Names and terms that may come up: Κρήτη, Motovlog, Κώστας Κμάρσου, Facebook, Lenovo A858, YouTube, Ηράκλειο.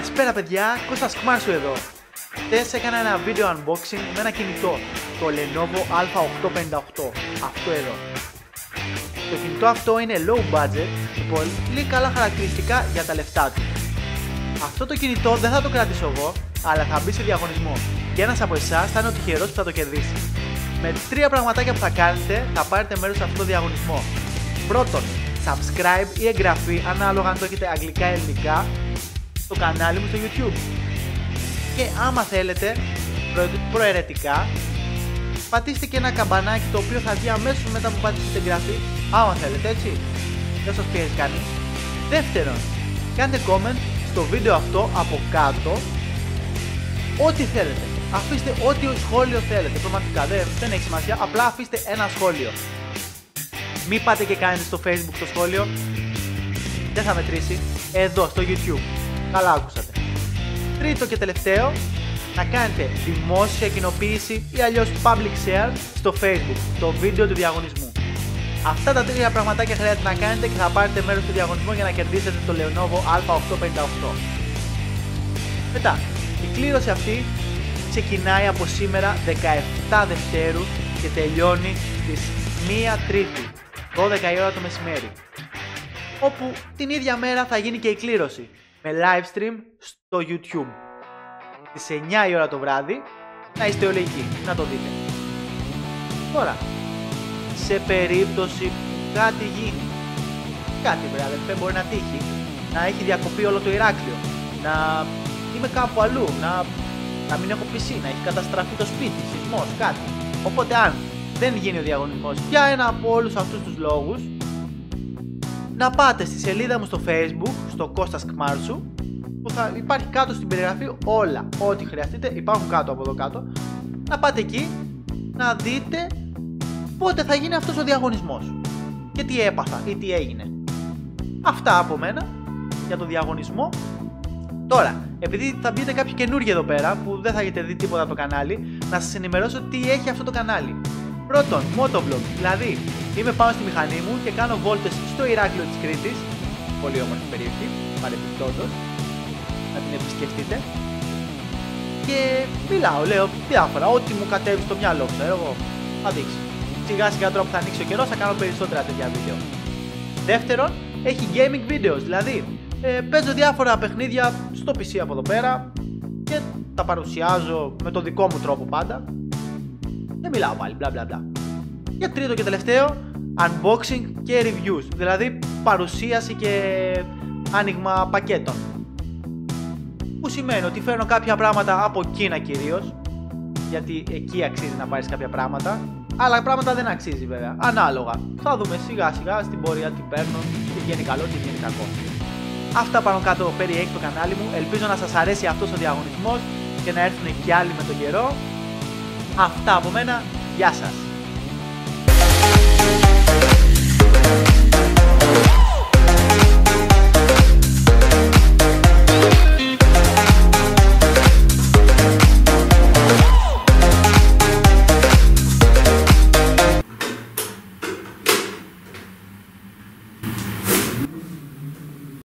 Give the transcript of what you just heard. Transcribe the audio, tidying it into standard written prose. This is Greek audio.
Καλησπέρα παιδιά, Κώστας Κμάρσου εδώ. Χθες έκανα ένα βίντεο unboxing με ένα κινητό, το Lenovo A858, αυτό εδώ. Το κινητό αυτό είναι low budget και πολύ καλά χαρακτηριστικά για τα λεφτά του. Αυτό το κινητό δεν θα το κρατήσω εγώ, αλλά θα μπει σε διαγωνισμό και ένας από εσάς θα είναι ο τυχερός που θα το κερδίσει. Με τρία πραγματάκια που θα κάνετε θα πάρετε μέρος σε αυτό το διαγωνισμό. Πρώτον, subscribe ή εγγραφή ανάλογα αν το έχετε αγγλικά ή ελληνικά στο κανάλι μου στο YouTube. Και άμα θέλετε προαιρετικά πατήστε και ένα καμπανάκι το οποίο θα βγει αμέσως μετά που πατήσετε εγγραφή, άμα θέλετε, έτσι. Δεν σας πιέζει κανείς. Δεύτερον, κάντε comment στο βίντεο αυτό από κάτω ό,τι θέλετε. Αφήστε ό,τι σχόλιο θέλετε. Πραγματικά δεν έχει σημασία, απλά αφήστε ένα σχόλιο. Μην πάτε και κάνετε στο Facebook το σχόλιο, δεν θα μετρήσει. Εδώ στο YouTube. Καλά άκουσατε. Τρίτο και τελευταίο, να κάνετε δημόσια κοινοποίηση ή αλλιώς public share στο Facebook το βίντεο του διαγωνισμού. Αυτά τα τρία πραγματάκια χρειάζεται να κάνετε και θα πάρετε μέρος στο διαγωνισμό για να κερδίσετε το Lenovo A858. Μετά, η κλήρωση αυτή ξεκινάει από σήμερα 17 Δευτέρου και τελειώνει στις 1 Τρίτη, 12 η ώρα το μεσημέρι, όπου την ίδια μέρα θα γίνει και η κλήρωση με live stream στο YouTube στις 9 η ώρα το βράδυ. Να είστε όλοι εκεί, να το δείτε. Τώρα, σε περίπτωση που κάτι γίνει, κάτι βράδυ μπορεί να τύχει, να έχει διακοπεί όλο το Ηράκλειο, να είμαι κάπου αλλού, να μην έχω πισί, να έχει καταστραφεί το σπίτι, σεισμός, κάτι. Οπότε αν δεν γίνει ο διαγωνισμός για ένα από όλους αυτούς τους λόγους, να πάτε στη σελίδα μου στο Facebook, στο Κώστας Κμάρσου, που θα υπάρχει κάτω στην περιγραφή όλα, ό,τι χρειαστείτε, υπάρχουν κάτω από εδώ κάτω. Να πάτε εκεί, να δείτε πότε θα γίνει αυτός ο διαγωνισμός και τι έπαθα ή τι έγινε. Αυτά από μένα για τον διαγωνισμό. Τώρα, επειδή θα μπείτε κάποιοι καινούργοι εδώ πέρα που δεν θα έχετε δει τίποτα από το κανάλι, να σας ενημερώσω τι έχει αυτό το κανάλι. Πρώτον, motovlog, δηλαδή είμαι πάνω στη μηχανή μου και κάνω βόλτες στο Ηράκλειο της Κρήτης, πολύ όμορφη περιοχή, παρεμπιπτόντως, να την επισκεφτείτε. Και μιλάω, λέω διάφορα, ό,τι μου κατέβει στο μυαλό, ξέρω εγώ, θα δείξει. Σιγά σιγά τώρα που θα ανοίξει ο καιρός θα κάνω περισσότερα τέτοια βίντεο. Δεύτερον, έχει gaming videos, δηλαδή παίζω διάφορα παιχνίδια στο PC από εδώ πέρα και τα παρουσιάζω με τον δικό μου τρόπο πάντα. Δεν μιλάω πάλι, μπλα μπλα μπλα. Και τρίτο και τελευταίο, unboxing και reviews, δηλαδή παρουσίαση και άνοιγμα πακέτων. Που σημαίνει ότι φέρνω κάποια πράγματα από Κίνα κυρίως, γιατί εκεί αξίζει να πάρεις κάποια πράγματα, αλλά πράγματα δεν αξίζει βέβαια, ανάλογα. Θα δούμε σιγά σιγά στην πορεία τι παίρνω, τι βγαίνει καλό, τι βγαίνει κακό. Αυτά πάνω κάτω περιέχει το κανάλι μου, ελπίζω να σας αρέσει αυτός ο διαγωνισμός και να έρθουν και άλλοι με τον καιρό. Αυτά από μένα, γεια σας!